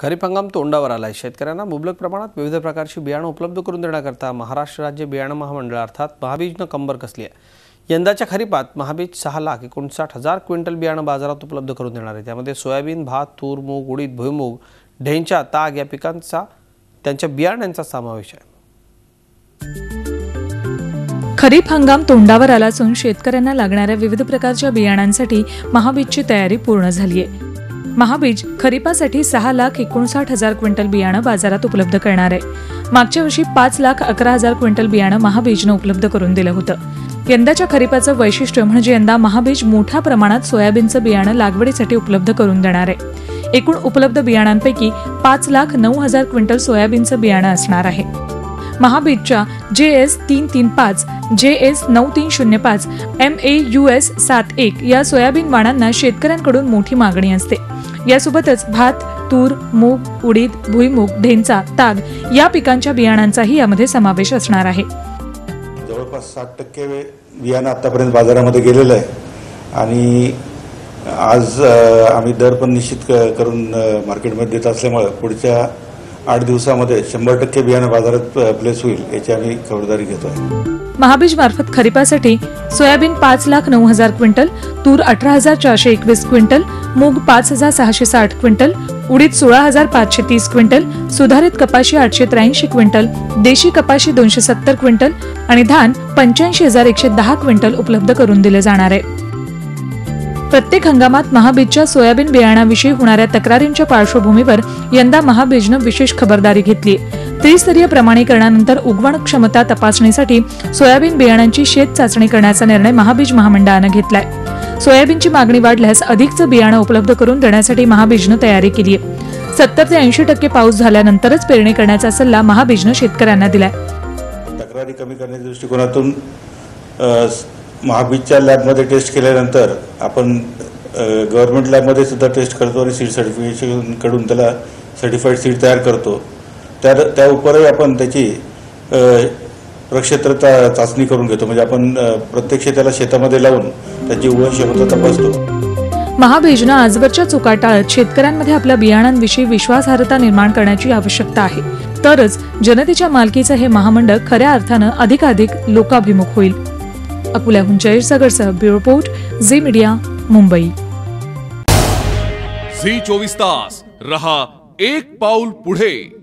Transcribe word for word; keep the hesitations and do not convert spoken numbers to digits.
खरीप हंगाम तोंडावर आलाय। शेतकऱ्यांना मुबलक प्रमाणात विविध प्रकारची बियाणे उपलब्ध करून देण्याकरता महाराष्ट्र राज्य बियाणे महामंडळ अर्थात महाबीजने कंबर कसली आहे। यंदाच्या खरीपात महाबीज सहा लाख एकोणसाठ हजार क्विंटल बियाणे बाजारात उपलब्ध करून देणार आहे। त्यामध्ये सोयाबीन, भात, तूर, मूग, उडीद, भुईमूग, ढेंचा, ताग या पिकांचा त्यांच्या बियाण्यांचा समावेश आहे। खरीप हंगाम तोंडावर आला असून शेतकऱ्यांना लागणाऱ्या विविध प्रकारच्या बियाणांसाठी महाबीजची तयारी पूर्ण झाली आहे। महाबीज खरीपासाठी सहा लाख एकोणसाठ हजार क्विंटल बियाणं बाजारात उपलब्ध करणार आहे। मागच्या वर्षी पाच लाख अकरा हजार क्विंटल बियाणं महाबीजनं उपलब्ध करून दिलं होतं। यंदाच्या खरीपाचं वैशिष्ट्य म्हणजे यंदा महाबीज मोठ्या प्रमाणात सोयाबीनचं बियाणं लागवडीसाठी उपलब्ध करून देणार आहे। एकूण उपलब्ध बियाणांपैकी पाच लाख नऊ हजार क्विंटल सोयाबीनचं बियाणं असणार आहे। महाबीजच्या जे एस तीन तीन पाच, जे एस नऊ तीन शून्य पाच, एम ए यू एस सात एक या सोयाबीन वाणांना शेतकऱ्यांकडून मोठी मागणी असते। यासोबतच भात, तूर, मूग, उडीद, भुईमूग, ढेंचा, ताग या पिकांच्या बियाणांचाही यामध्ये समावेश असणार आहे। जवळपास साठ टक्के बियाणं आतापर्यंत बाजारामध्ये गेलेलं आहे आणि आज आम्ही दर पण निश्चित करून मार्केटमध्ये देत असल्यामुळे पुढच्या आठ दिवसामध्ये शंभर टक्के बियाणं बाजारात प्लेस होईल याची आम्ही खबरदारी घेतोय। महाबीज मार्फत खरीपासाठी सोयाबीन पाच लाख नऊ हजार क्विंटल, तूर अठरा हजार चारशे एकवीस क्विंटल, मूग पाच हजार सहाशे साठ क्विंटल, उडीद सोळा हजार पाचशे तीस क्विंटल, सुधारित कपाशी आठशे त्र्याऐंशी क्विंटल, देशी कपाशी दोनशे सत्तर क्विंटल आणि धान पंच्याऐंशी हजार एकशे दहा क्विंटल उपलब्ध करून दिले जाणार आहे। प्रत्येक हंगामात महाबीजच्या सोयाबीन बियाणाविषयी होणाऱ्या तक्रारींच्या पार्श्वभूमीवर यंदा महाबीजनं विशेष खबरदारी घेतली। त्रिस्तरीय प्रमाणीकरणानंतर उगवण क्षमता तपासणीसाठी सोयाबीन बियाणांची शेत चाचणी करण्याचा निर्णय महाबीज महामंडळानं घेतलाय। सोयाबीनची मागणी वाढल्यास अधिकचं बियाणं उपलब्ध करून देण्यासाठी महाबीजनं तयारी केली आहे। सत्तर ते ऐंशी टक्के पाऊस झाल्यानंतरच पेरणी करण्याचा सल्ला महाबीजनं शेतकऱ्यांना दिलाय। तक्रारी कमी करण्याच्या दृष्टिकोनातून महाबीजच्या लॅबमध्ये टेस्ट केल्यानंतर आपण गव्हर्नमेंट लॅबमध्ये सुद्धा टेस्ट करतो आणि सीड सर्टिफिकेशनकडून त्याला सर्टिफाईड सीड तयार करतो। त्या त्या उपरही आपण त्याची प्रक्षेत्र चाचणी करून घेतो, म्हणजे आपण प्रत्यक्ष त्याला शेतामध्ये लावून त्याची उगवण क्षमता तपासतो। महाबीजनं आजवरच्या चुका टाळत शेतकऱ्यांमध्ये आपल्या बियाणांविषयी विश्वासार्हता निर्माण करण्याची आवश्यकता आहे, तरच जनतेच्या मालकीचं हे महामंडळ खऱ्या अर्थानं अधिकाधिक लोकाभिमुख होईल। अकोल्याहून जयेश सगरसह bureau report, Zee media, Mumbai. Zee चोवीस तास, रहा एक पाऊल पुढे।